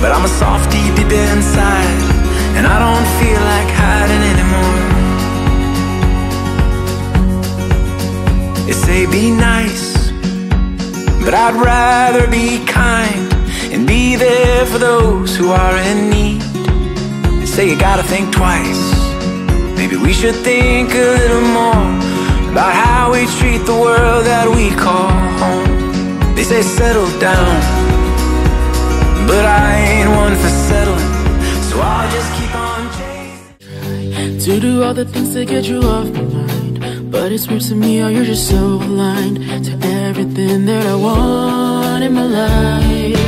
But I'm a softie deep inside, and I don't feel like hiding anymore. They say be nice, but I'd rather be kind and be there for those who are in need. They say you gotta think twice. Maybe we should think a little more about how we treat the world that we call home. They say settle down, but I ain't one for settling, so I'll just keep on chasing. To do all the things that get you off my mind, but it's weird to me how you're just so blind to everything that I want in my life.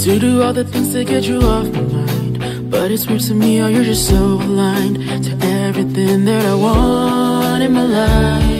to do all the things to get you off my mind. But it's weird to me how you're just so aligned to everything that I want in my life.